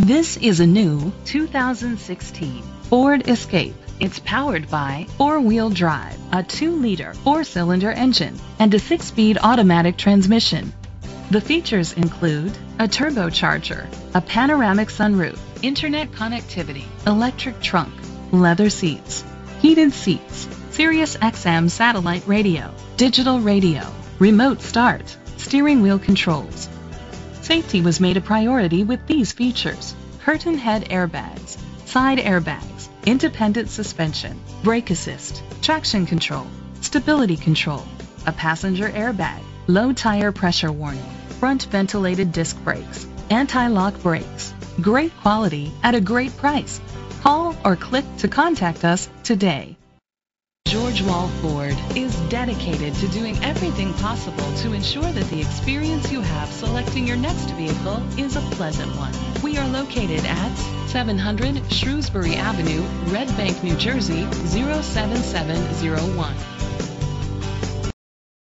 This is a new 2016 Ford Escape. It's powered by four-wheel drive, a 2-liter four-cylinder engine, and a 6-speed automatic transmission. The features include a turbocharger, a panoramic sunroof, internet connectivity, electric trunk, leather seats, heated seats, Sirius XM satellite radio, digital radio, remote start, steering wheel controls. Safety was made a priority with these features: curtain head airbags, side airbags, independent suspension, brake assist, traction control, stability control, a passenger airbag, low tire pressure warning, front ventilated disc brakes, anti-lock brakes. Great quality at a great price. Call or click to contact us today. George Wall Ford is dedicated to doing everything possible to ensure that the experience you have selecting your next vehicle is a pleasant one. We are located at 700 Shrewsbury Avenue, Red Bank, New Jersey, 07701.